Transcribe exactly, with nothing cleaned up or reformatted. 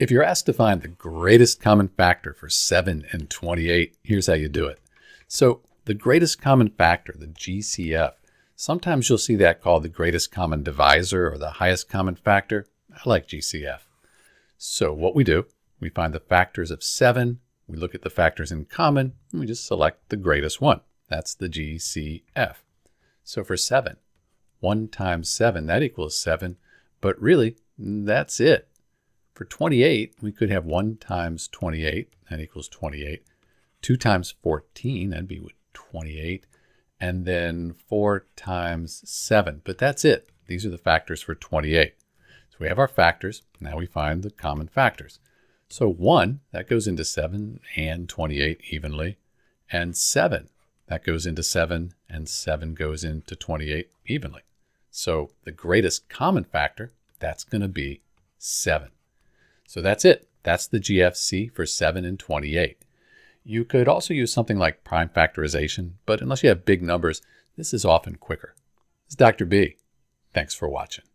If you're asked to find the greatest common factor for seven and twenty-eight, here's how you do it. So the greatest common factor, the G C F, sometimes you'll see that called the greatest common divisor or the highest common factor. I like G C F. So what we do, we find the factors of seven, we look at the factors in common, and we just select the greatest one. That's the G C F. So for seven, one times seven, that equals seven, but really, that's it. For twenty-eight, we could have one times twenty-eight, that equals twenty-eight. two times fourteen, that'd be twenty-eight. And then four times seven, but that's it. These are the factors for twenty-eight. So we have our factors, now we find the common factors. So one, that goes into seven and twenty-eight evenly, and seven, that goes into seven, and seven goes into twenty-eight evenly. So the greatest common factor, that's gonna be seven. So that's it, that's the G F C for seven and twenty-eight. You could also use something like prime factorization, but unless you have big numbers, this is often quicker. This is Doctor B. Thanks for watching.